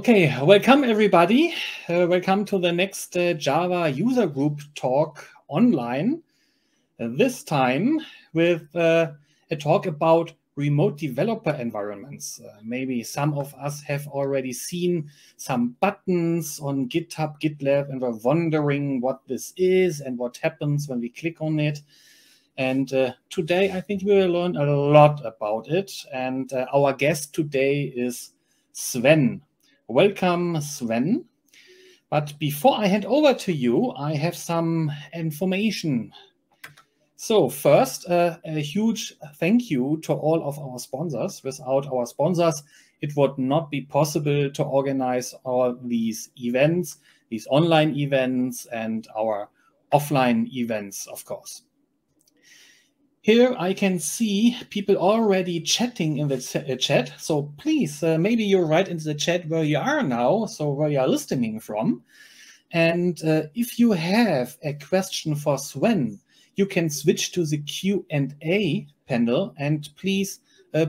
Okay, welcome everybody. Welcome to the next Java user group talk online. This time with a talk about remote developer environments. Maybe some of us have already seen some buttons on GitHub, GitLab, and we're wondering what this is and what happens when we click on it. And today I think we will learn a lot about it. And our guest today is Sven. Welcome, Sven. But before I hand over to you, I have some information. So first, a huge thank you to all of our sponsors. Without our sponsors, it would not be possible to organize all these events, these online events and our offline events, of course. Here I can see people already chatting in the chat. So please, maybe you write into the chat where you are now, so where you are listening from. And if you have a question for Sven, you can switch to the Q&A panel and please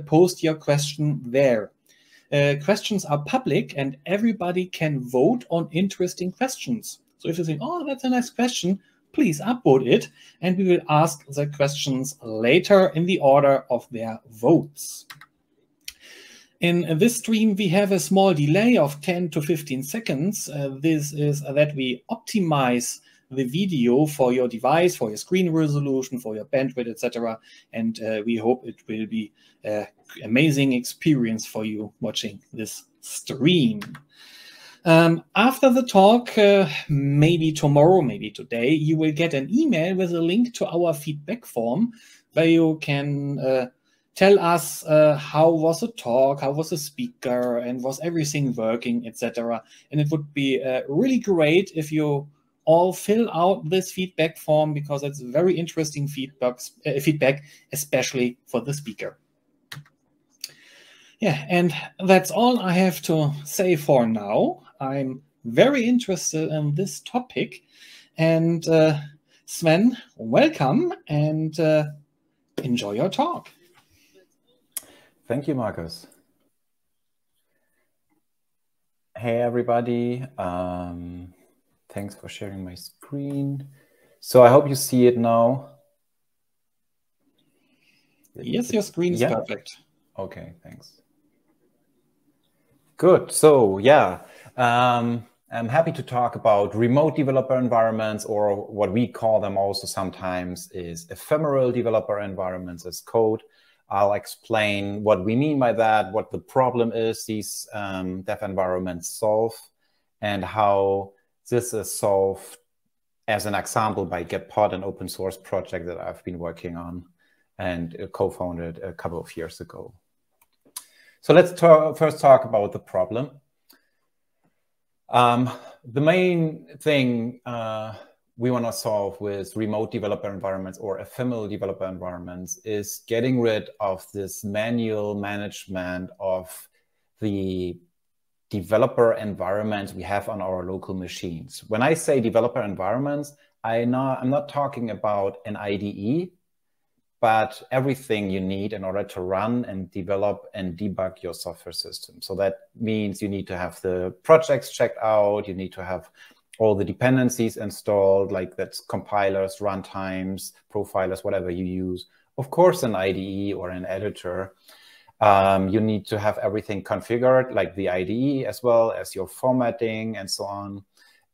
post your question there. Questions are public and everybody can vote on interesting questions. So if you think, oh, that's a nice question, please upvote it, and we will ask the questions later in the order of their votes. In this stream, we have a small delay of 10 to 15 seconds. This is that we optimize the video for your device, for your screen resolution, for your bandwidth, etc. And we hope it will be an amazing experience for you watching this stream. After the talk, maybe tomorrow, maybe today, you will get an email with a link to our feedback form where you can tell us how was the talk, how was the speaker, and was everything working, etc. And it would be really great if you all fill out this feedback form because it's very interesting feedback, especially for the speaker. Yeah, and that's all I have to say for now. I'm very interested in this topic. And Sven, welcome and enjoy your talk. Thank you, Marcus. Hey, everybody. Thanks for sharing my screen. So I hope you see it now. Yes, your screen is perfect. Okay, thanks. Good. So yeah, I'm happy to talk about remote developer environments, or what we call them also sometimes is ephemeral developer environments as code. I'll explain what we mean by that, what the problem is these dev environments solve, and how this is solved as an example by Gitpod, an open source project that I've been working on and co-founded a couple of years ago. So let's first talk about the problem. The main thing we want to solve with remote developer environments or ephemeral developer environments is getting rid of this manual management of the developer environments we have on our local machines. When I say developer environments, I'm not talking about an IDE, but everything you need in order to run and develop and debug your software system. So that means you need to have the projects checked out, you need to have all the dependencies installed, like that's compilers, runtimes, profilers, whatever you use. Of course, an IDE or an editor. You need to have everything configured, like the IDE, as well as your formatting and so on.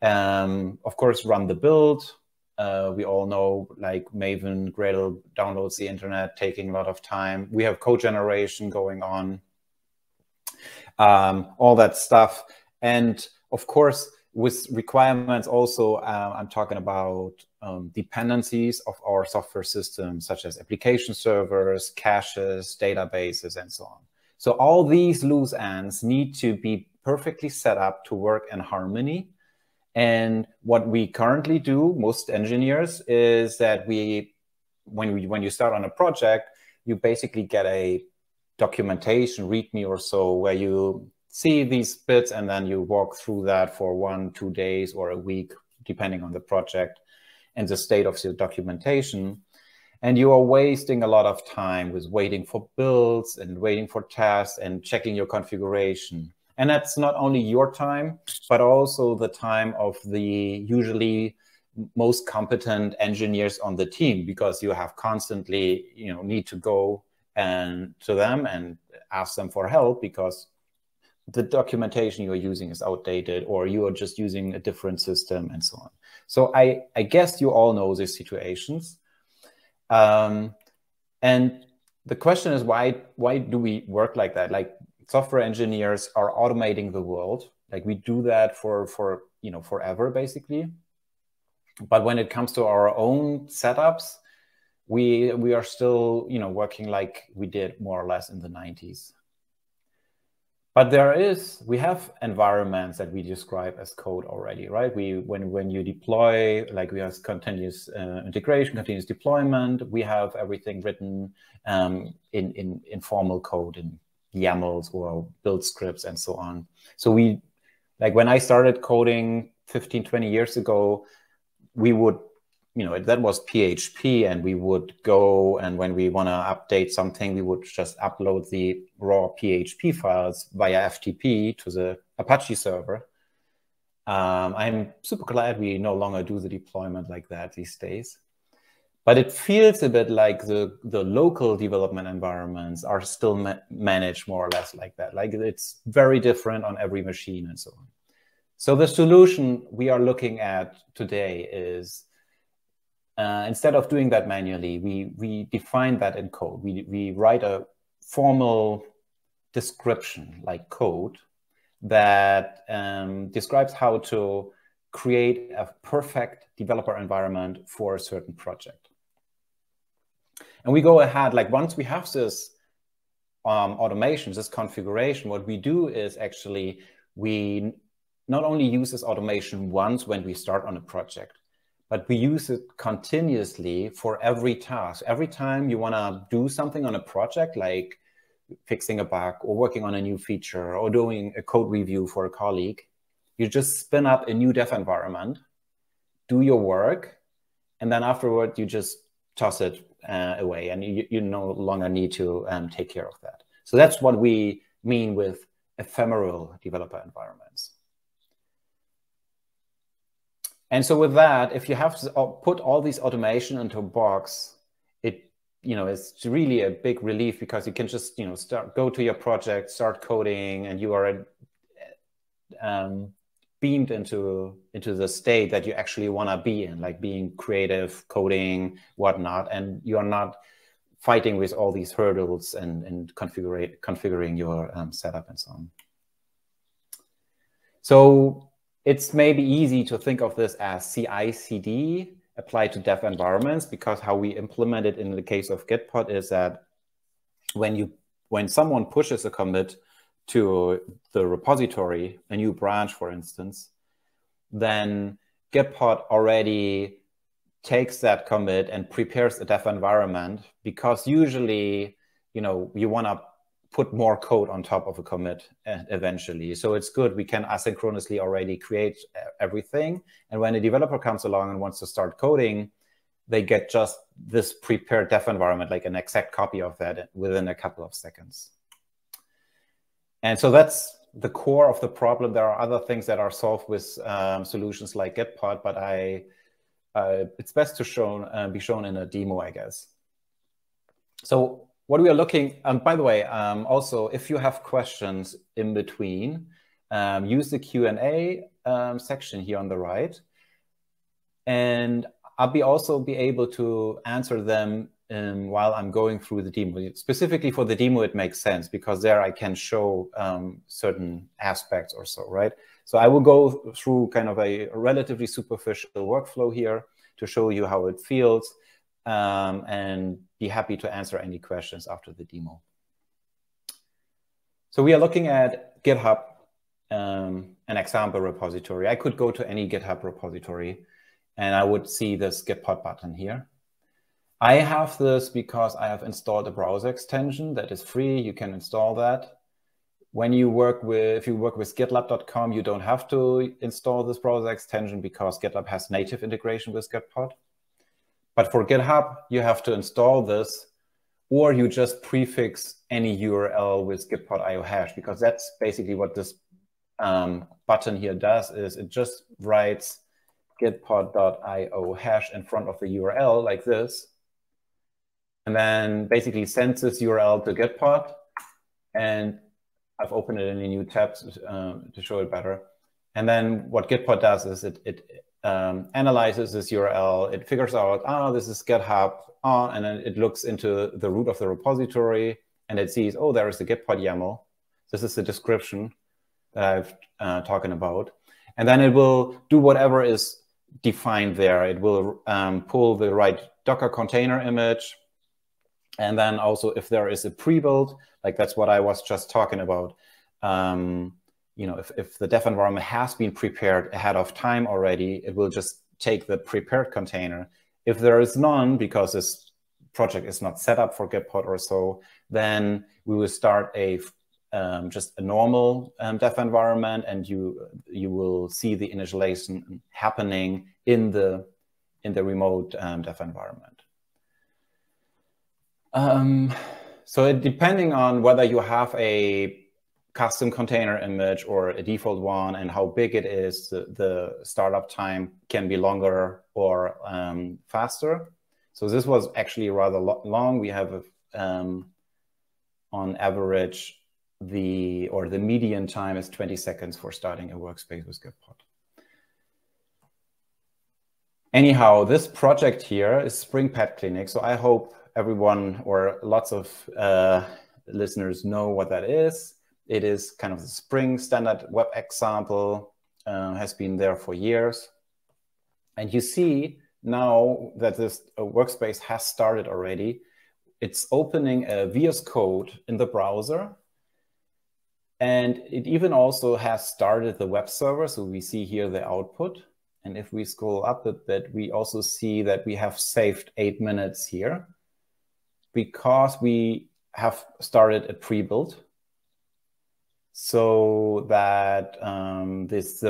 Of course, run the build. We all know, like Maven, Gradle downloads the internet, taking a lot of time. We have code generation going on, all that stuff. And of course, with requirements also, I'm talking about dependencies of our software system, such as application servers, caches, databases, and so on. So all these loose ends need to be perfectly set up to work in harmony. And what we currently do, most engineers, is that when you start on a project, you basically get a documentation, README or so, where you see these bits and then you walk through that for 1-2 days or a week, depending on the project and the state of the documentation. And you are wasting a lot of time with waiting for builds and waiting for tests and checking your configuration. And that's not only your time, but also the time of the usually most competent engineers on the team, because you have constantly, you know, need to go and to them and ask them for help because the documentation you are using is outdated or you are just using a different system and so on. So I guess you all know these situations. And the question is, why do we work like that? Like, software engineers are automating the world. Like, we do that for you know, forever basically. But when it comes to our own setups, we are still, you know, working like we did more or less in the 90s. But we have environments that we describe as code already, right? When you deploy, like we have continuous integration, continuous deployment, we have everything written in formal code in YAMLs or build scripts and so on. So we, like when I started coding 15, 20 years ago, we would, you know, that was PHP, and we would go, and when we want to update something, we would just upload the raw PHP files via FTP to the Apache server. I'm super glad we no longer do the deployment like that these days. But it feels a bit like the local development environments are still managed more or less like that. Like, it's very different on every machine and so on. So the solution we are looking at today is, instead of doing that manually, we define that in code. We write a formal description, like code, that describes how to create a perfect developer environment for a certain project. And we go ahead, like once we have this automation, this configuration, what we do is actually, we not only use this automation once when we start on a project, but we use it continuously for every task. Every time you want to do something on a project, like fixing a bug or working on a new feature or doing a code review for a colleague, you just spin up a new dev environment, do your work, and then afterward you just toss it away, and you no longer need to take care of that. So that's what we mean with ephemeral developer environments. And so with that, if you have to put all these automation into a box, it, you know, it's really a big relief, because you can just, you know, go to your project, start coding, and you are beamed into the state that you actually want to be in, like being creative, coding, whatnot, and you are not fighting with all these hurdles and configuring your setup and so on. So it's maybe easy to think of this as CI/CD applied to dev environments, because how we implement it in the case of Gitpod is that when someone pushes a commit to the repository, a new branch, for instance, then Gitpod already takes that commit and prepares a dev environment, because usually, you know, you want to put more code on top of a commit eventually. So it's good. We can asynchronously already create everything. And when a developer comes along and wants to start coding, they get just this prepared dev environment, like an exact copy of that within a couple of seconds. And so that's the core of the problem. There are other things that are solved with solutions like Gitpod, but it's best to be shown in a demo, I guess. So what we are looking, and by the way, also, if you have questions in between, use the Q&A section here on the right. And I'll also be able to answer them while I'm going through the demo. Specifically for the demo, it makes sense, because there I can show certain aspects or so, right? So I will go through kind of a relatively superficial workflow here to show you how it feels. And be happy to answer any questions after the demo. So we are looking at GitHub, an example repository. I could go to any GitHub repository, and I would see this Gitpod button here. I have this because I have installed a browser extension that is free. You can install that. If you work with GitLab.com, you don't have to install this browser extension, because GitLab has native integration with Gitpod. But for GitHub, you have to install this, or you just prefix any URL with gitpod.io hash, because that's basically what this button here does is it just writes gitpod.io# in front of the URL like this, and then basically sends this URL to Gitpod. And I've opened it in a new tab to show it better. And then what Gitpod does is it analyzes this URL. It figures out, oh, this is GitHub, oh, and then it looks into the root of the repository, and it sees, oh, there is the Gitpod YAML. This is the description that I've talking about. And then it will do whatever is defined there. It will pull the right Docker container image. And then also if there is a pre-build, like that's what I was just talking about. You know, if the dev environment has been prepared ahead of time already, it will just take the prepared container. If there is none, because this project is not set up for Gitpod or so, then we will start a just a normal dev environment, and you will see the initialization happening in the remote dev environment. So depending on whether you have a custom container image or a default one and how big it is, the startup time can be longer or faster. So this was actually rather long. We have on average the median time is 20 seconds for starting a workspace with Gitpod. Anyhow, this project here is Spring Pet Clinic. So I hope everyone or lots of listeners know what that is. It is kind of the Spring standard web example, has been there for years. And you see now that this workspace has started already, it's opening a VS Code in the browser. And it even also has started the web server. So we see here the output. And if we scroll up a bit, we also see that we have saved 8 minutes here because we have started a pre-build. So that the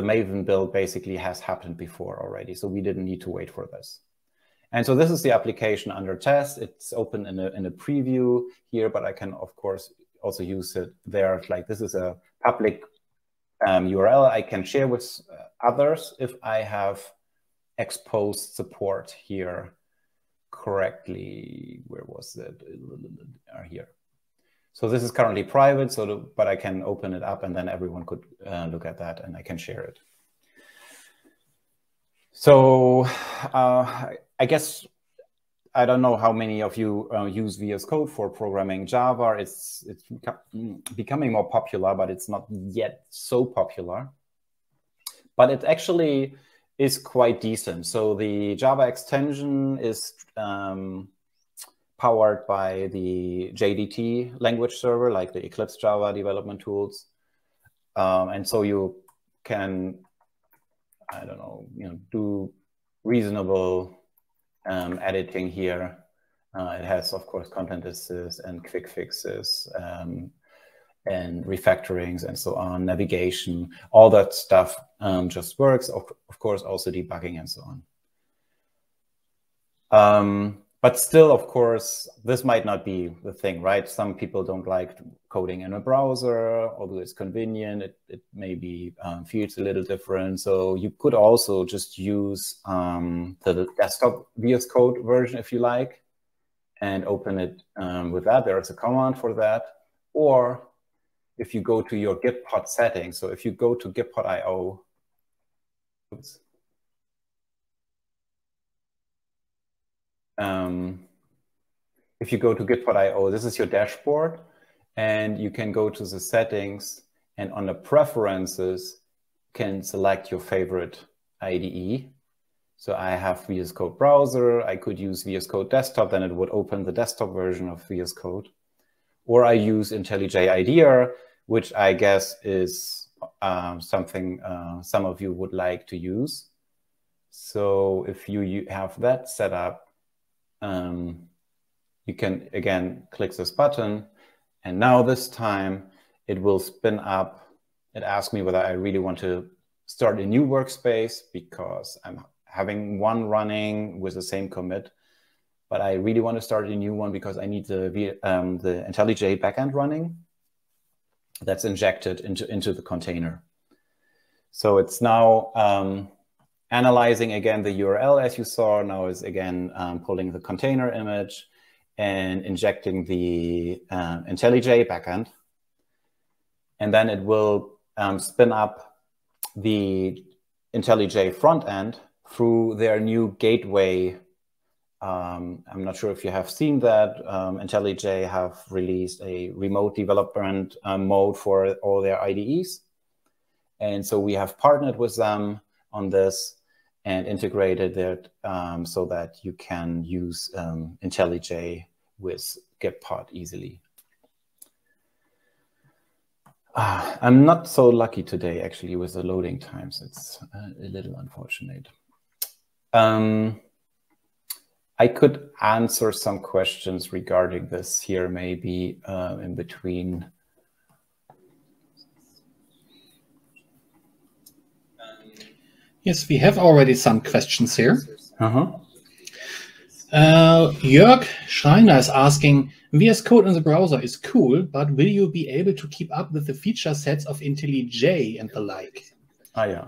Maven build basically has happened before already. So we didn't need to wait for this. And so this is the application under test. It's open in a preview here, but I can, of course, also use it there. Like this is a public URL I can share with others if I have exposed support here correctly. Where was it? Here. So this is currently private, but I can open it up and then everyone could look at that and I can share it. So I guess, I don't know how many of you use VS Code for programming Java. It's becoming more popular, but it's not yet so popular. But it actually is quite decent. So the Java extension is powered by the JDT language server, like the Eclipse Java development tools. And so you can, I don't know, do reasonable editing here. It has, of course, content assist and quick fixes and refactorings and so on, navigation, all that stuff just works. Of course, also debugging and so on. But still, of course, this might not be the thing, right? Some people don't like coding in a browser, although it's convenient. It maybe feels a little different. So you could also just use the desktop VS Code version, if you like, and open it with that. There is a command for that. Or if you go to your Gitpod settings, so if you go to Gitpod.io, oops. If you go to Gitpod.io, this is your dashboard, and you can go to the settings, and on the preferences, can select your favorite IDE. So I have VS Code browser. I could use VS Code desktop, then it would open the desktop version of VS Code. Or I use IntelliJ IDEA, which I guess is something some of you would like to use. So if you have that set up, you can again click this button, and now this time it will spin up. It asks me whether I really want to start a new workspace because I'm having one running with the same commit, but I really want to start a new one because I need the IntelliJ backend running that's injected into the container. So it's now analyzing again the URL as you saw. Now is again pulling the container image and injecting the IntelliJ backend. And then it will spin up the IntelliJ front end through their new gateway. I'm not sure if you have seen that. IntelliJ have released a remote development mode for all their IDEs. And so we have partnered with them on this and integrated it so that you can use IntelliJ with Gitpod easily. I'm not so lucky today, actually, with the loading times. It's a little unfortunate. I could answer some questions regarding this here, maybe in between. Yes, we have already some questions here. Jörg Schreiner is asking, VS Code in the browser is cool, but will you be able to keep up with the feature sets of IntelliJ and the like? Ah, yeah.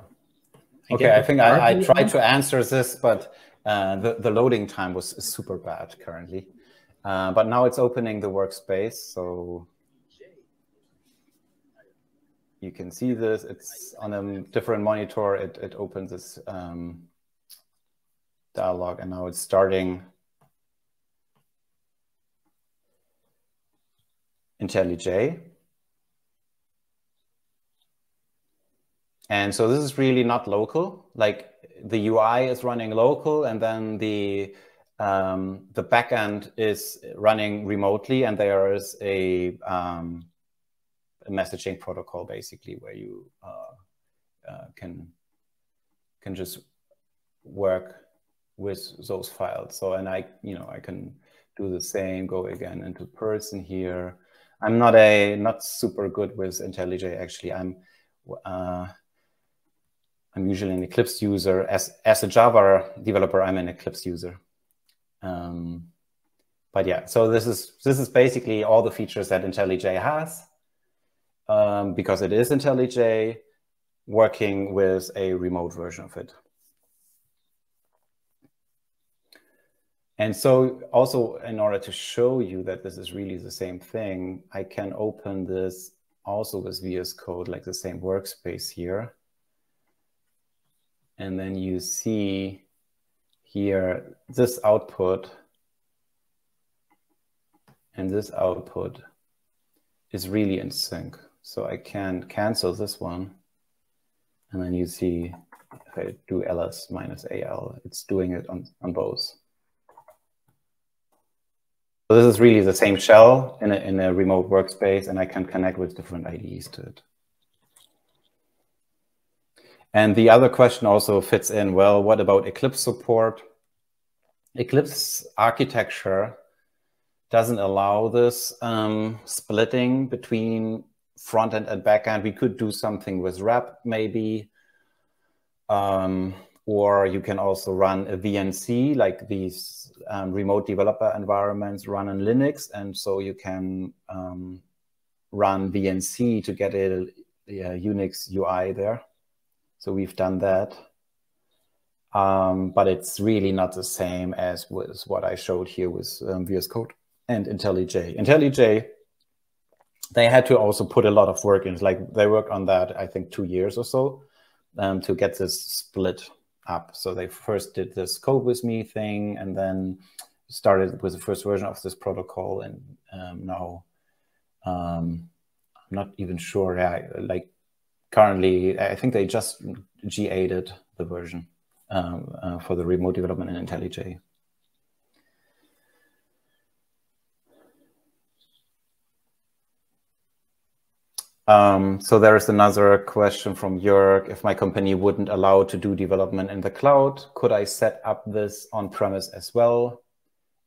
Okay, I think I tried to answer this, but the loading time was super bad currently. But now it's opening the workspace, so you can see this. It's on a different monitor. It opens this dialog, and now it's starting IntelliJ. And so this is really not local. Like the UI is running local, and then the backend is running remotely, and there is a messaging protocol basically where you can just work with those files. So, and I can do the same. Go again into person here. I'm not super good with IntelliJ actually. I'm usually an Eclipse user. As a Java developer, I'm an Eclipse user. But yeah, so this is basically all the features that IntelliJ has because it is IntelliJ working with a remote version of it. And so also, in order to show you that this is really the same thing, I can open this also with VS Code, like the same workspace here. And then you see here this output, and this output is really in sync. So I can cancel this one. And then you see if I do ls minus al, it's doing it on both. So this is really the same shell in a remote workspace, and I can connect with different IDEs to it. And the other question also fits in, well, what about Eclipse support? Eclipse architecture doesn't allow this splitting between front end and back end. We could do something with wrap maybe, or you can also run a VNC, like these remote developer environments run on Linux. And so you can run VNC to get a Unix UI there. So we've done that. But it's really not the same as with what I showed here with VS Code and IntelliJ. IntelliJ, they had to also put a lot of work in. Like they worked on that, I think, 2 years or so to get this split up. So they first did this code with me thing and then started with the first version of this protocol. And now I'm not even sure. Yeah, like currently, I think they just GA'd the version for the remote development in IntelliJ. So there is another question from Jörg. If my company wouldn't allow to do development in the cloud, could I set up this on-premise as well?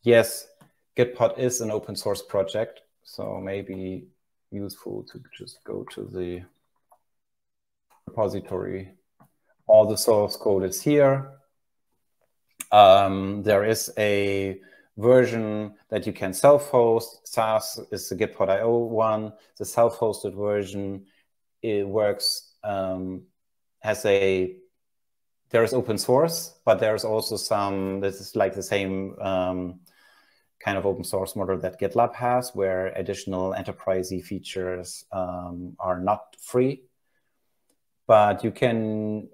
Yes, Gitpod is an open source project, so maybe useful to just go to the repository. All the source code is here. There is a version that you can self-host. SaaS is the Gitpod.io one. The self-hosted version, it works has a, there is open source, but there's also some, this is like the same kind of open source model that GitLab has, where additional enterprisey features are not free, but you can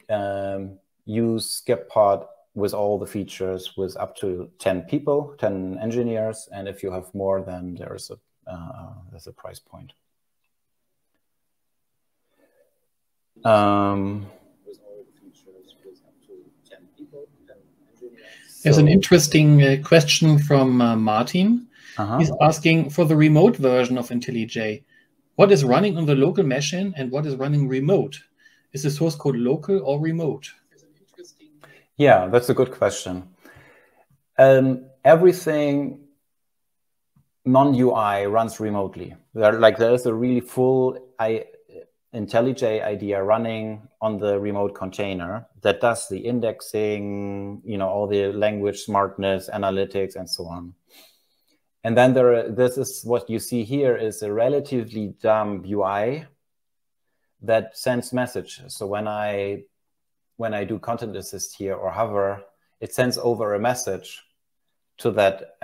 use Gitpod with all the features with up to 10 people, 10 engineers. And if you have more, then there's a price point. There's an interesting question from Martin. He's asking for the remote version of IntelliJ. What is running on the local machine and what is running remote? Is the source code local or remote? Yeah, that's a good question. Everything non-UI runs remotely. There is a really full IntelliJ IDEA running on the remote container that does the indexing, you know, all the language smartness, analytics, and so on. And then this is what you see here is a relatively dumb UI that sends messages. So when I do content assist here or hover, it sends over a message to that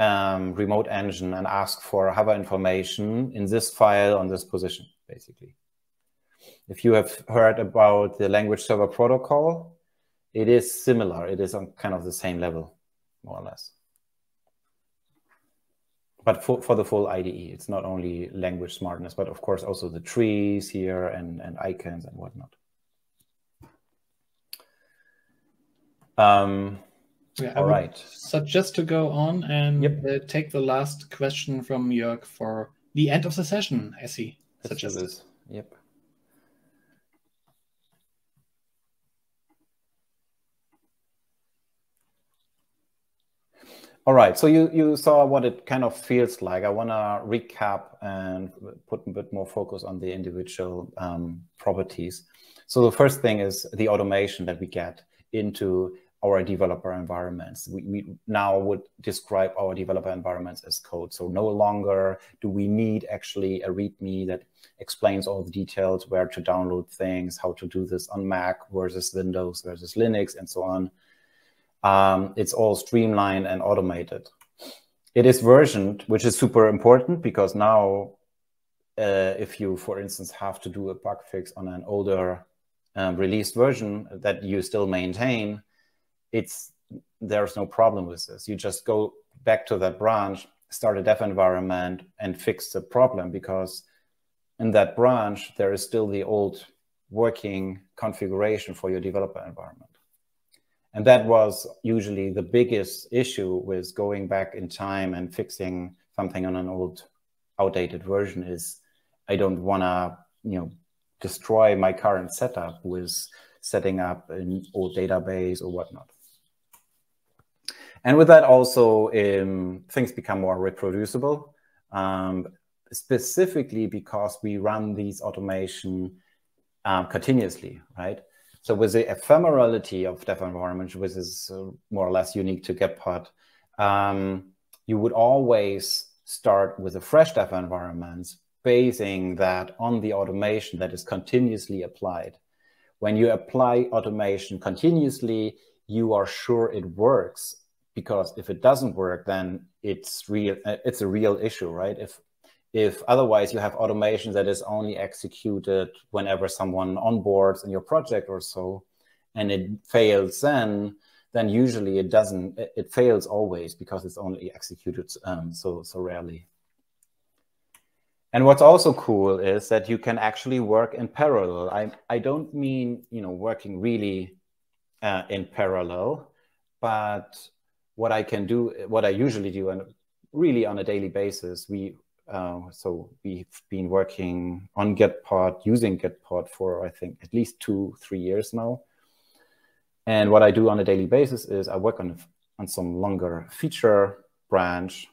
remote engine and asks for hover information in this file on this position, basically. If you have heard about the language server protocol, it is similar. It is on kind of the same level, more or less. But for the full IDE, it's not only language smartness, but of course also the trees here and icons and whatnot. All right. So just to go on and take the last question from Jörg for the end of the session, I see. Yep. All right, so you saw what it kind of feels like. I want to recap and put a bit more focus on the individual properties. So the first thing is the automation that we get into our developer environments. We now would describe our developer environments as code. So no longer do we need actually a README that explains all the details, where to download things, how to do this on Mac versus Windows versus Linux, and so on. It's all streamlined and automated. It is versioned, which is super important because now if you, for instance, have to do a bug fix on an older released version that you still maintain, there's no problem with this. You just go back to that branch, start a dev environment, and fix the problem, because in that branch, there is still the old working configuration for your developer environment. And that was usually the biggest issue with going back in time and fixing something on an old, outdated version is, I don't want to, you know, destroy my current setup with setting up an old database or whatnot. And with that also, things become more reproducible, specifically because we run these automation continuously, right? So with the ephemerality of dev environment, which is more or less unique to Gitpod, you would always start with a fresh dev environment, basing that on the automation that is continuously applied. When you apply automation continuously, you are sure it works, because if it doesn't work, then it's a real issue, right? If otherwise you have automation that is only executed whenever someone onboards in your project or so, and it fails then usually it fails always, because it's only executed so rarely. And what's also cool is that you can actually work in parallel. I don't mean, you know, working really in parallel, but what I usually do, and really on a daily basis, so we've been working on Gitpod, using Gitpod for, I think, at least 2-3 years now. And what I do on a daily basis is I work on some longer feature branch,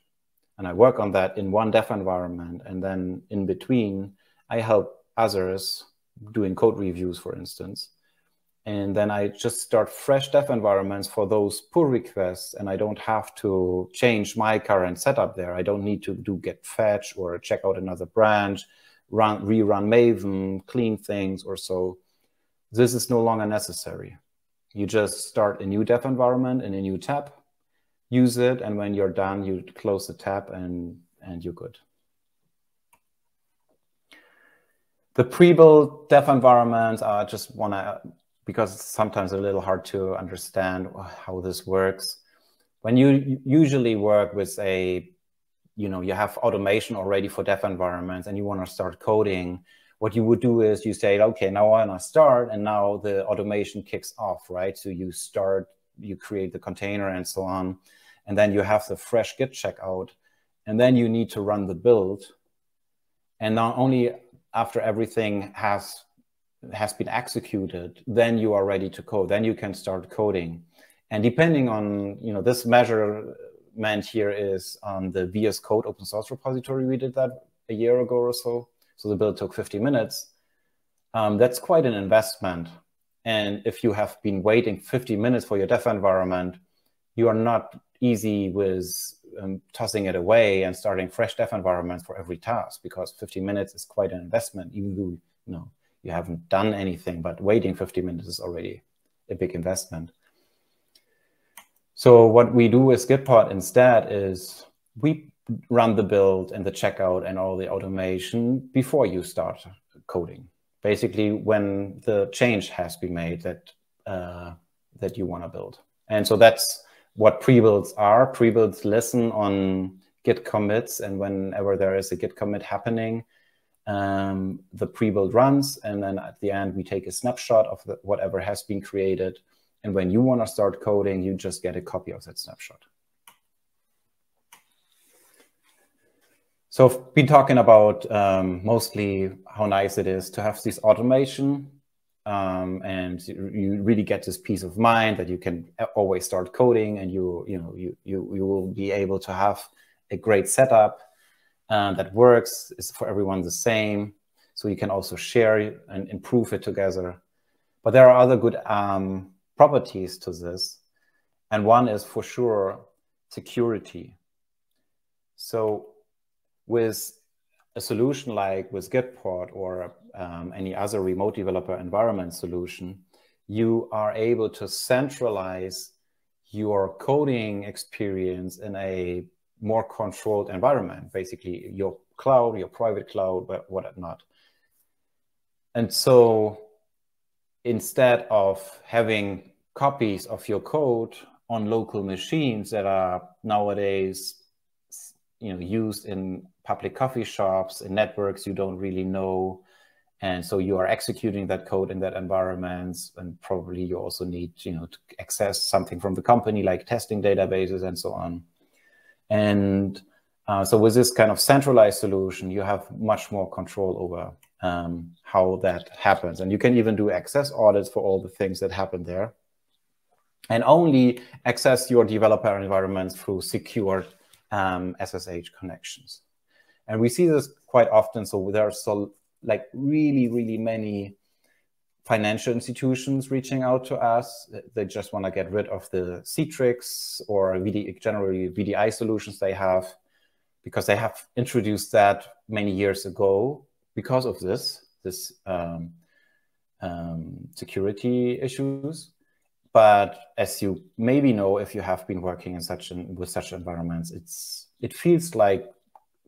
and I work on that in one dev environment. And then in between, I help others doing code reviews, for instance. And then I just start fresh dev environments for those pull requests, and I don't have to change my current setup there. I don't need to do get fetch or check out another branch, rerun Maven, clean things or so. This is no longer necessary. You just start a new dev environment in a new tab, use it, and when you're done, you close the tab and you're good. The pre-built dev environments, I just want to, because it's sometimes a little hard to understand how this works. When you usually work with a, you know, you have automation already for dev environments and you want to start coding, what you would do is you say, okay, now I want to start, and now the automation kicks off, right? So you start, you create the container and so on, and then you have the fresh Git checkout, and then you need to run the build. And not only after everything has been executed, then you are ready to code, then you can start coding. And depending on, you know, this measurement here is on the VS Code open source repository. We did that a year ago or so. So the build took 50 minutes. That's quite an investment. And if you have been waiting 50 minutes for your dev environment, you are not easy with tossing it away and starting fresh dev environments for every task, because 50 minutes is quite an investment, even though, you know, you haven't done anything, but waiting 50 minutes is already a big investment. So what we do with Gitpod instead is we run the build and the checkout and all the automation before you start coding. Basically, when the change has been made that that you want to build. And so that's what pre-builds are. Pre-builds listen on Git commits, and whenever there is a Git commit happening, the pre-build runs, and then at the end we take a snapshot of whatever has been created, and when you want to start coding, you just get a copy of that snapshot. So I've been talking about mostly how nice it is to have this automation, and you really get this peace of mind that you can always start coding, and you will be able to have a great setup that works. It's for everyone the same, so you can also share and improve it together. But there are other good properties to this, and one is for sure security. So with a solution like with Gitpod or any other remote developer environment solution, you are able to centralize your coding experience in a more controlled environment, basically your cloud, your private cloud, but whatnot. And so instead of having copies of your code on local machines that are nowadays, you know, used in public coffee shops, in networks you don't really know. And so you are executing that code in that environment, and probably you also need, you know, to access something from the company like testing databases and so on. And so with this kind of centralized solution, you have much more control over how that happens. And you can even do access audits for all the things that happen there, and only access your developer environments through secure SSH connections. And we see this quite often. So there are like really, really many financial institutions reaching out to us. They just want to get rid of the Citrix or generally VDI solutions they have, because they have introduced that many years ago because of this security issues. But as you maybe know, if you have been working in with such environments, it feels like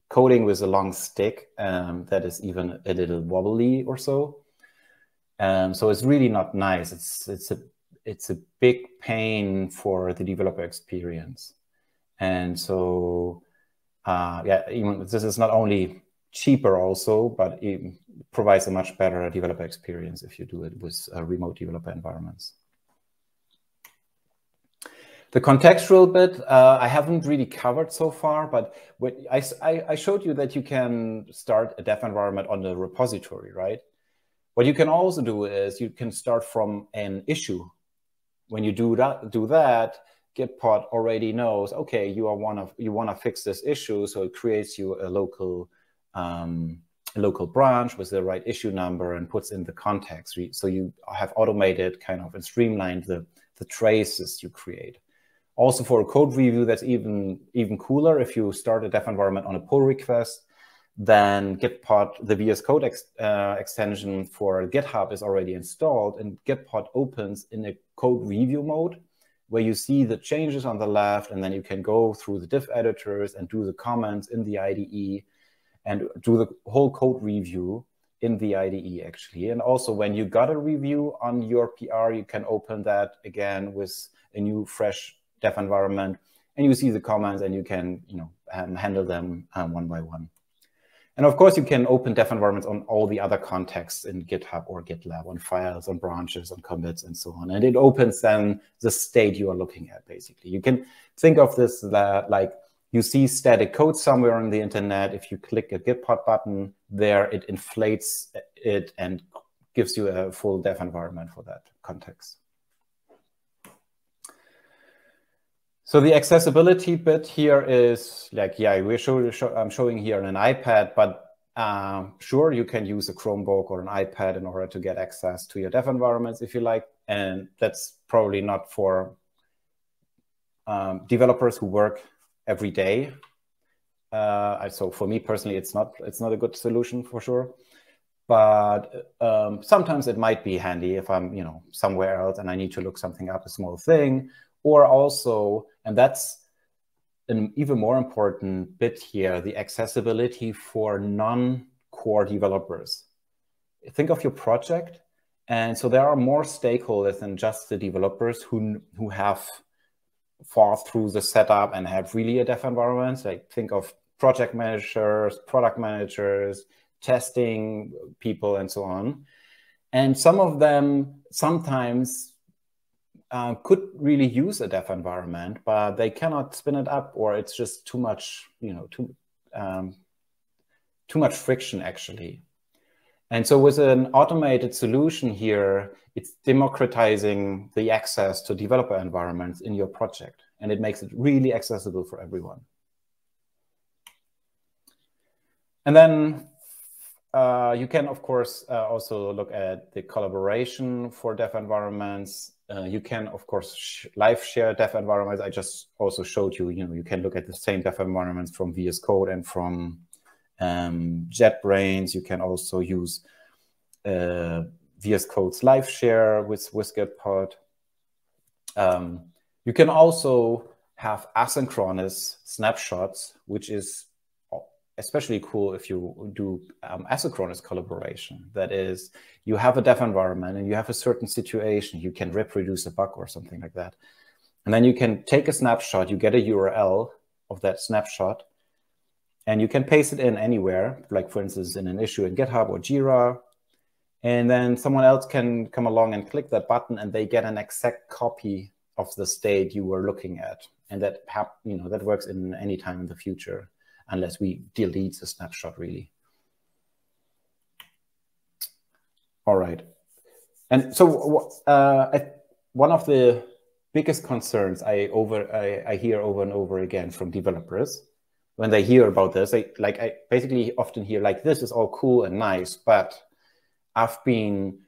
coding with a long stick that is even a little wobbly or so. So it's really not nice. It's a big pain for the developer experience. And so yeah, even this is not only cheaper also, but it provides a much better developer experience if you do it with remote developer environments. The contextual bit, I haven't really covered so far, but I showed you that you can start a dev environment on the repository, right? What you can also do is you can start from an issue. When you do that, Gitpod already knows, okay, you want to fix this issue, so it creates you a local branch with the right issue number and puts in the context. So you have automated kind of and streamlined the traces you create. Also for a code review, that's even cooler. If you start a dev environment on a pull request, then Gitpod, the VS Code extension for GitHub is already installed, and Gitpod opens in a code review mode where you see the changes on the left, and then you can go through the diff editors and do the comments in the IDE and do the whole code review in the IDE actually. And also when you got a review on your PR, you can open that again with a new fresh dev environment, and you see the comments and you can handle them one by one. And of course, you can open dev environments on all the other contexts in GitHub or GitLab, on files, on branches, on commits, and so on. And it opens then the state you are looking at, basically. You can think of this that, like, you see static code somewhere on the internet. If you click a Gitpod button there, it inflates it and gives you a full dev environment for that context. So the accessibility bit here is like, yeah, I'm showing here on an iPad, but sure, you can use a Chromebook or an iPad in order to get access to your dev environments if you like. And that's probably not for developers who work every day. So for me personally, it's not a good solution for sure. But sometimes it might be handy if I'm somewhere else and I need to look something up, a small thing. Or also, and that's an even more important bit here, the accessibility for non-core developers. Think of your project. And so there are more stakeholders than just the developers who have fought through the setup and have really a dev environment. Like, think of project managers, product managers, testing people, and so on. And some of them sometimes could really use a dev environment, but they cannot spin it up, or it's just too much, too much friction actually. And so with an automated solution here, it's democratizing the access to developer environments in your project, and it makes it really accessible for everyone. And then you can, of course, also look at the collaboration for dev environments. You can, of course, live share dev environments. I just also showed you, you can look at the same dev environments from VS Code and from JetBrains. You can also use VS Code's live share with Gitpod. You can also have asynchronous snapshots, which is especially cool if you do asynchronous collaboration. That is, you have a dev environment and you have a certain situation. You can reproduce a bug or something like that. And then you can take a snapshot. You get a URL of that snapshot, and you can paste it in anywhere, like, for instance, in an issue in GitHub or Jira. And then someone else can come along and click that button, and they get an exact copy of the state you were looking at. And that, that works in any time in the future, unless we delete the snapshot, really. All right. And so one of the biggest concerns I hear over and over again from developers, when they hear about this, I basically often hear, like, this is all cool and nice, but I've been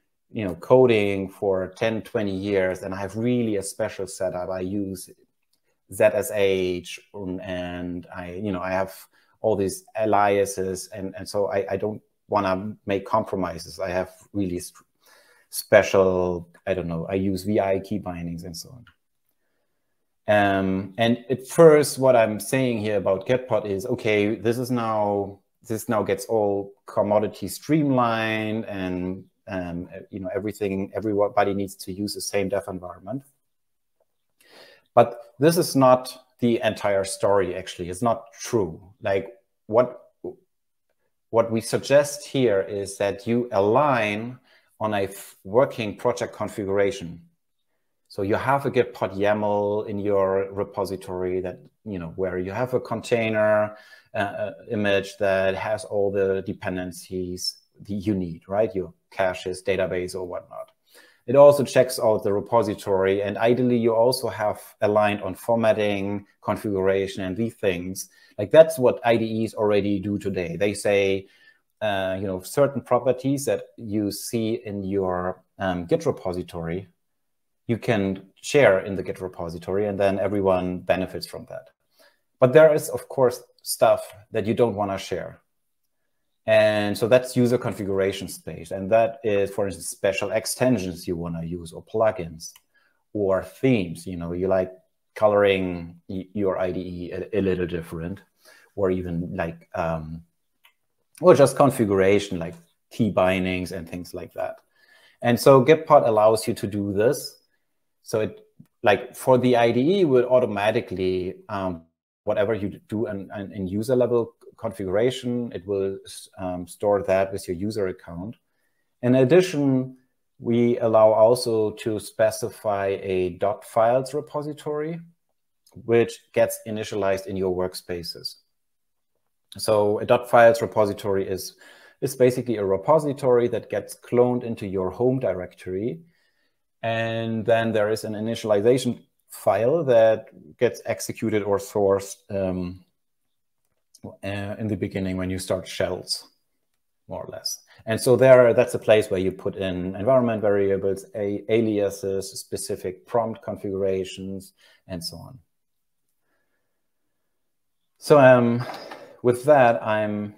coding for 10, 20 years, and I have really a special setup. I use ZSH, and I have all these aliases, and so I don't want to make compromises. I have really special, I use VI key bindings and so on. And at first, what I'm saying here about Gitpod is, okay, this now gets all commodity streamlined, and everybody needs to use the same dev environment. But this is not the entire story, actually. It's not true. Like, what we suggest here is that you align on a working project configuration. So you have a Gitpod YAML in your repository that, where you have a container image that has all the dependencies that you need, right? Your caches, database, or whatnot. It also checks out the repository, and ideally you also have aligned on formatting, configuration, and these things. Like, that's what IDEs already do today. They say, certain properties that you see in your Git repository, you can share in the Git repository, and then everyone benefits from that. But there is, of course, stuff that you don't want to share. And so that's user configuration space. And that is, for instance, special extensions you want to use or plugins or themes. You know, you like coloring your IDE a little different, or even like, or just configuration like key bindings and things like that. And so Gitpod allows you to do this. So it, like for the IDE, will automatically, whatever you do in user level configuration, it will store that with your user account. In addition, we allow also to specify a .files repository, which gets initialized in your workspaces. So a .files repository is basically a repository that gets cloned into your home directory. And then there is an initialization file that gets executed or sourced in the beginning when you start shells, more or less. And so there, that's a place where you put in environment variables, aliases, specific prompt configurations, and so on. So with that, I'm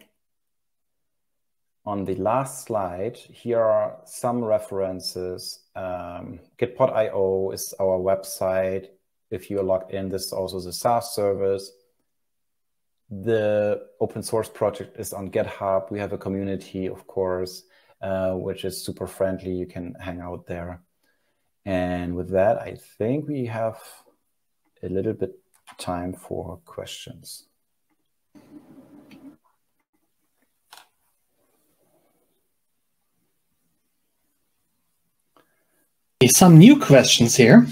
on the last slide. Here are some references. Gitpod.io is our website. If you're logged in, this is also the SaaS service. The open source project is on GitHub. We have a community, of course, which is super friendly. You can hang out there. And with that, I think we have a little bit time for questions. Some new questions here.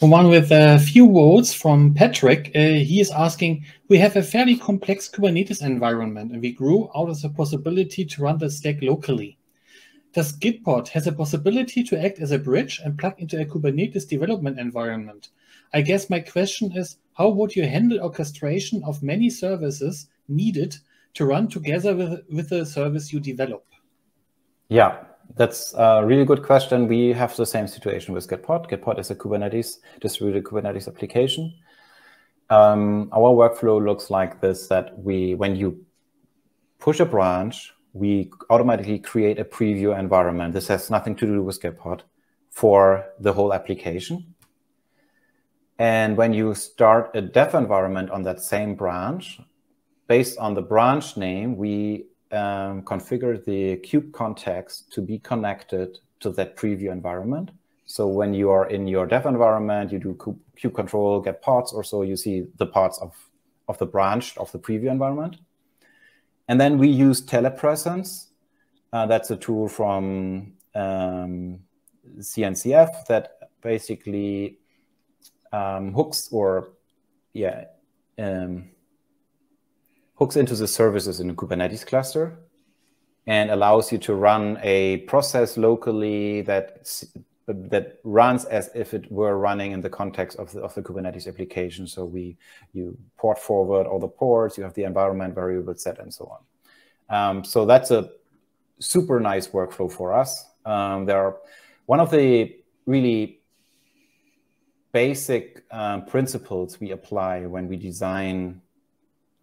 One with a few words from Patrick. He is asking, we have a fairly complex Kubernetes environment and we grew out of the possibility to run the stack locally. Does Gitpod has a possibility to act as a bridge and plug into a Kubernetes development environment? I guess my question is, how would you handle orchestration of many services needed to run together with the service you develop? Yeah. That's a really good question. We have the same situation with Gitpod. Gitpod is a Kubernetes, distributed Kubernetes application. Our workflow looks like this, that when you push a branch, we automatically create a preview environment. This has nothing to do with Gitpod for the whole application. And when you start a dev environment on that same branch, based on the branch name, we configure the kube context to be connected to that preview environment. So when you are in your dev environment, you do kube control, get pods or so, you see the pods of the branch of the preview environment. And then we use telepresence. That's a tool from CNCF that basically hooks or, yeah, hooks into the services in a Kubernetes cluster and allows you to run a process locally that runs as if it were running in the context of the Kubernetes application. So you port forward all the ports, you have the environment variable set and so on. So that's a super nice workflow for us. One of the really basic principles we apply when we design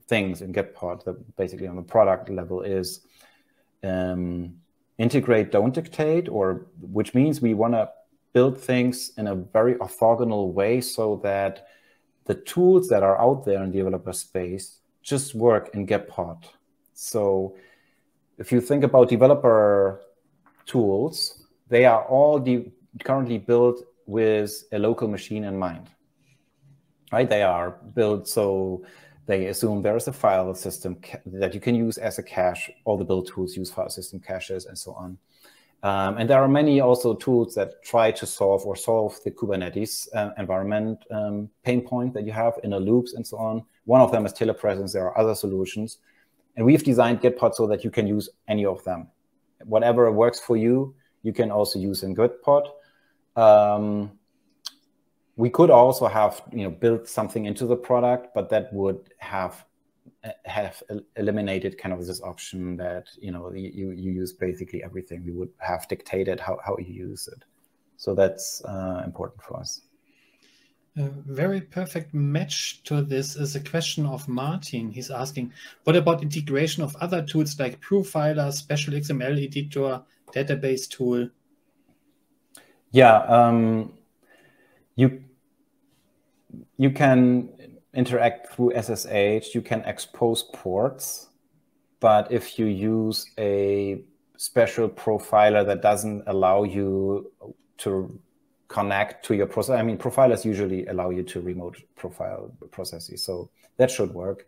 things in Gitpod, that basically on the product level, is integrate, don't dictate, or which means we want to build things in a very orthogonal way so that the tools that are out there in the developer space just work in Gitpod. So if you think about developer tools, they are all currently built with a local machine in mind, right? They are built so they assume there is a file system that you can use as a cache. All the build tools use file system caches and so on. And there are many also tools that try to solve the Kubernetes environment pain point that you have, inner loops and so on. One of them is telepresence. There are other solutions. And we've designed Gitpod so that you can use any of them. Whatever works for you, you can also use in Gitpod. We could also have, you know, built something into the product, but that would have eliminated kind of this option that, you know, you use basically everything. We would have dictated how you use it. So that's important for us. A very perfect match to this is a question of Martin. He's asking, what about integration of other tools like Profiler, Special XML Editor, Database Tool? Yeah, you can interact through SSH, you can expose ports, but if you use a special profiler that doesn't allow you to connect to your process. I mean, profilers usually allow you to remote profile processes, so that should work.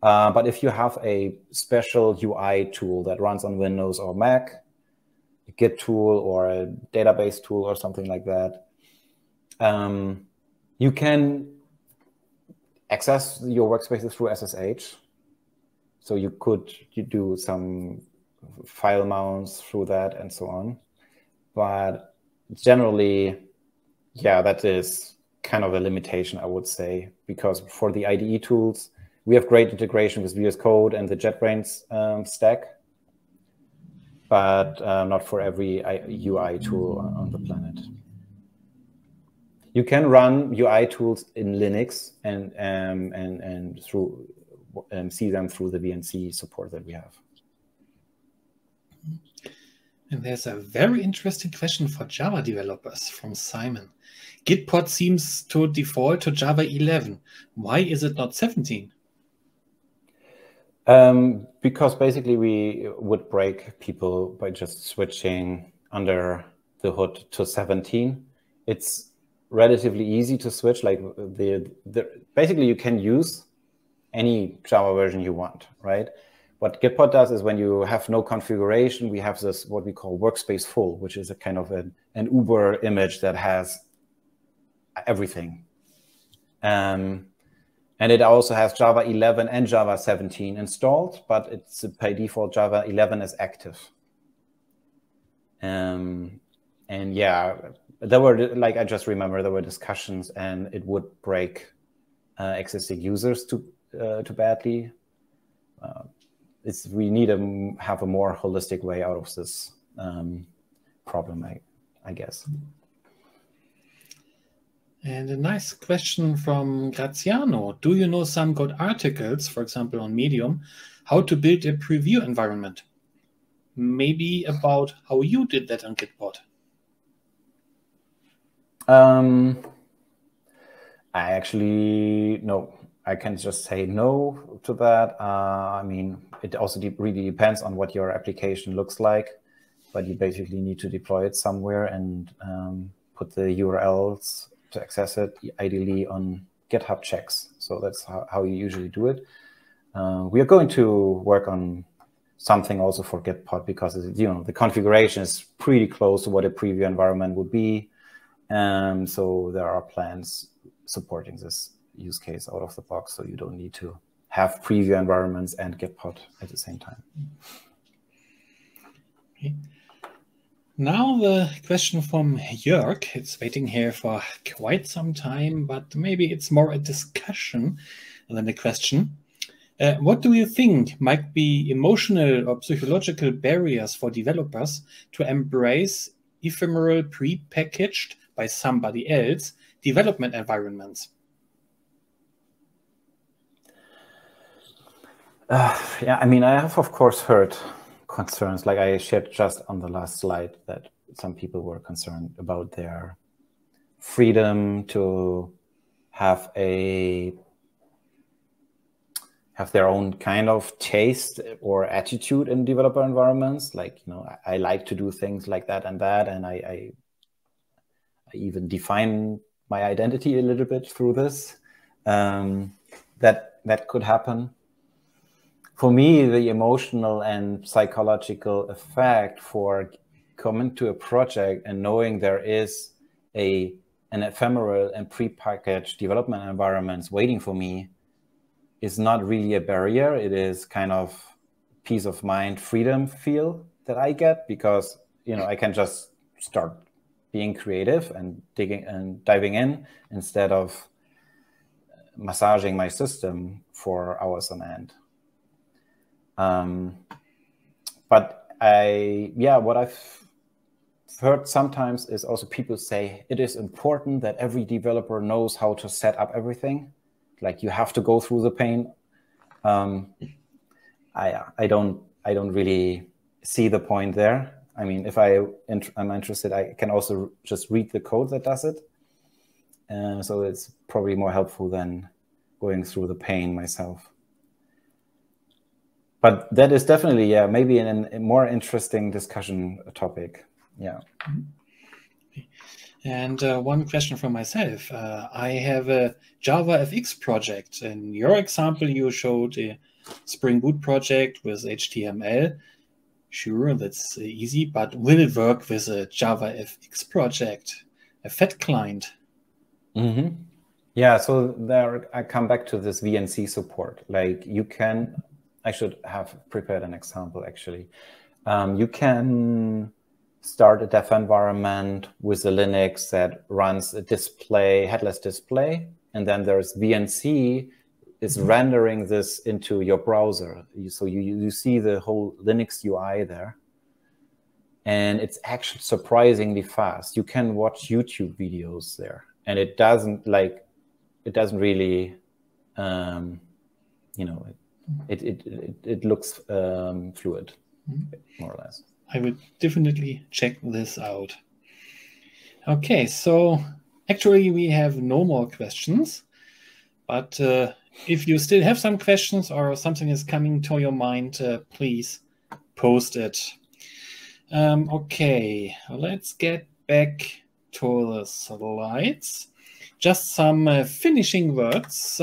But if you have a special UI tool that runs on Windows or Mac, a Git tool or a database tool or something like that, you can access your workspaces through SSH. So you could do some file mounts through that and so on. But generally, yeah, that is kind of a limitation, I would say, because for the IDE tools, we have great integration with VS Code and the JetBrains stack, but not for every UI tool on the planet. You can run UI tools in Linux and through see them through the VNC support that we have. And there's a very interesting question for Java developers from Simon. Gitpod seems to default to Java 11. Why is it not 17? Because basically we would break people by just switching under the hood to 17. It's relatively easy to switch. Like basically you can use any Java version you want, right? What Gitpod does is when you have no configuration, we have this, what we call workspace full, which is a kind of an Uber image that has everything. And it also has Java 11 and Java 17 installed, but it's by default, Java 11 is active. And yeah, there were, like I just remember, there were discussions and it would break existing users too badly. We need to have a more holistic way out of this problem, I guess. And a nice question from Graziano. Do you know some good articles, for example, on Medium, how to build a preview environment? Maybe about how you did that on Gitpod. I actually, no. I can just say no to that. I mean, it also really depends on what your application looks like, but you basically need to deploy it somewhere and put the URLs to access it, ideally on GitHub checks. So that's how you usually do it. We are going to work on something also for Gitpod because, you know, the configuration is pretty close to what a preview environment would be. So there are plans supporting this use case out of the box, so you don't need to have preview environments and Gitpod at the same time. Okay. Now the question from Jörg. It's waiting here for quite some time, but maybe it's more a discussion than a question. What do you think might be emotional or psychological barriers for developers to embrace ephemeral, pre-packaged by somebody else development environments? Yeah, I mean, I have, of course, heard concerns, like I shared just on the last slide, that some people were concerned about their freedom to have their own kind of taste or attitude in developer environments. Like, you know, I like to do things like that, and I even define my identity a little bit through this. That could happen. For me, the emotional and psychological effect for coming to a project and knowing there is an ephemeral and prepackaged development environment waiting for me is not really a barrier. It is kind of peace of mind, freedom feel that I get because, you know, I can just start being creative and diving in instead of massaging my system for hours on end. But what I've heard sometimes is also people say it is important that every developer knows how to set up everything. Like you have to go through the pain. I don't really see the point there. I mean, if I'm interested, I can also just read the code that does it. So it's probably more helpful than going through the pain myself. But that is definitely, yeah, maybe a more interesting discussion topic. Yeah. And one question from myself. I have a Java FX project. In your example, you showed a Spring Boot project with HTML. Sure, that's easy, but will it work with a Java FX project, a fat client? Mm-hmm. Yeah, so there I come back to this VNC support. Like you can, I should have prepared an example actually. You can start a dev environment with a Linux that runs a display, headless display, and then there's VNC is rendering this into your browser. So you see the whole Linux UI there. And it's actually surprisingly fast. You can watch YouTube videos there. And it doesn't like, it doesn't really, you know, it looks fluid, more or less. I would definitely check this out. Okay, so actually we have no more questions, but if you still have some questions or something is coming to your mind, please post it. Okay, let's get back to the slides. Just some finishing words.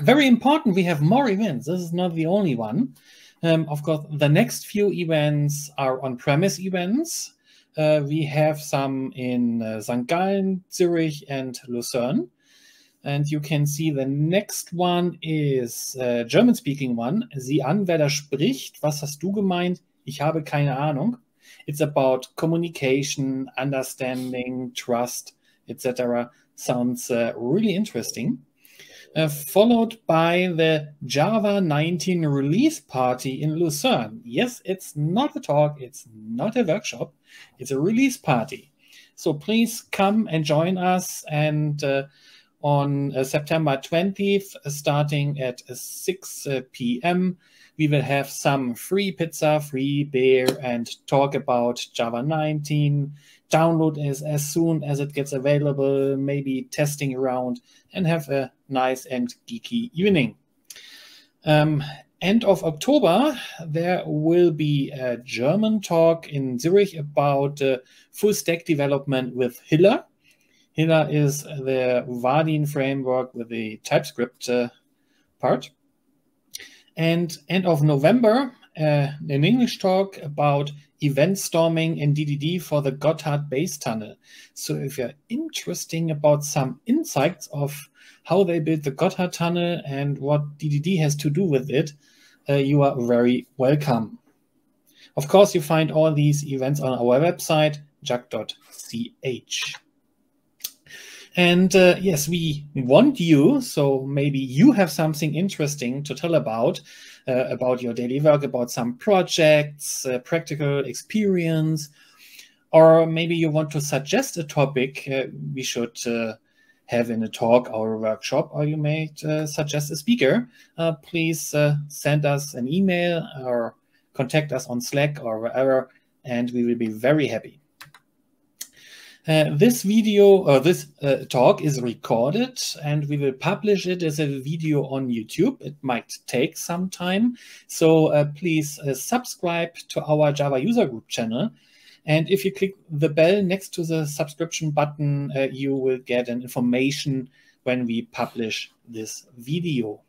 Very important, we have more events. This is not the only one. Of course, the next few events are on-premise events. We have some in St. Gallen, Zurich, and Lucerne. And you can see the next one is a German-speaking one. Sieh an, wer da spricht. Was hast du gemeint? Ich habe keine Ahnung. It's about communication, understanding, trust, etc. Sounds really interesting. Followed by the Java 19 release party in Lucerne. Yes, it's not a talk, it's not a workshop, it's a release party. So please come and join us. And on September 20th, starting at 6 p.m., we will have some free pizza, free beer, and talk about Java 19. Download is as soon as it gets available, maybe testing around, and have a nice and geeky evening. End of October, there will be a German talk in Zurich about full stack development with Hilla. Hilla is the Vaadin framework with the TypeScript part. And end of November, an English talk about event storming and DDD for the Gotthard Base Tunnel. So if you're interested about some insights of how they built the Gotthard Tunnel and what DDD has to do with it, you are very welcome. Of course, you find all these events on our website, jug.ch. And yes, we want you, so maybe you have something interesting to tell about your daily work, about some projects, practical experience, or maybe you want to suggest a topic we should have in a talk or a workshop, or you may suggest a speaker. Please send us an email or contact us on Slack or wherever, and we will be very happy. This video or this talk is recorded and we will publish it as a video on YouTube. It might take some time. So please subscribe to our Java user group channel. And if you click the bell next to the subscription button, you will get an information when we publish this video.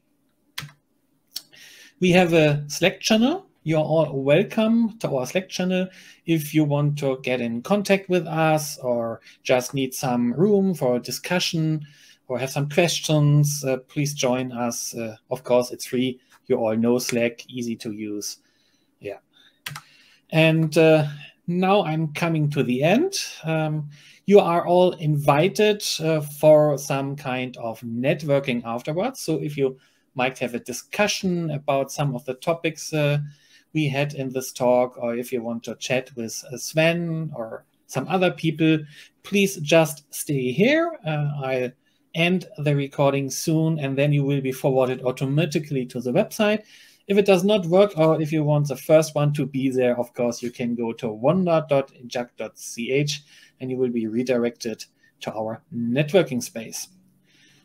We have a Slack channel. You're all welcome to our Slack channel. If you want to get in contact with us or just need some room for a discussion or have some questions, please join us. Of course, it's free. You all know Slack, easy to use. Yeah. And now I'm coming to the end. You are all invited for some kind of networking afterwards. So if you might have a discussion about some of the topics we had in this talk, or if you want to chat with Sven or some other people, please just stay here. I'll end the recording soon, and then you will be forwarded automatically to the website. If it does not work, or if you want the first one to be there, of course, you can go to wonder.jug.ch and you will be redirected to our networking space.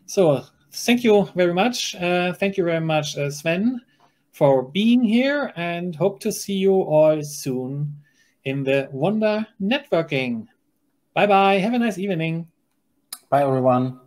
So thank you very much. Thank you very much, Sven, for being here, and hope to see you all soon in the Wonder networking. Bye-bye. Have a nice evening. Bye, everyone.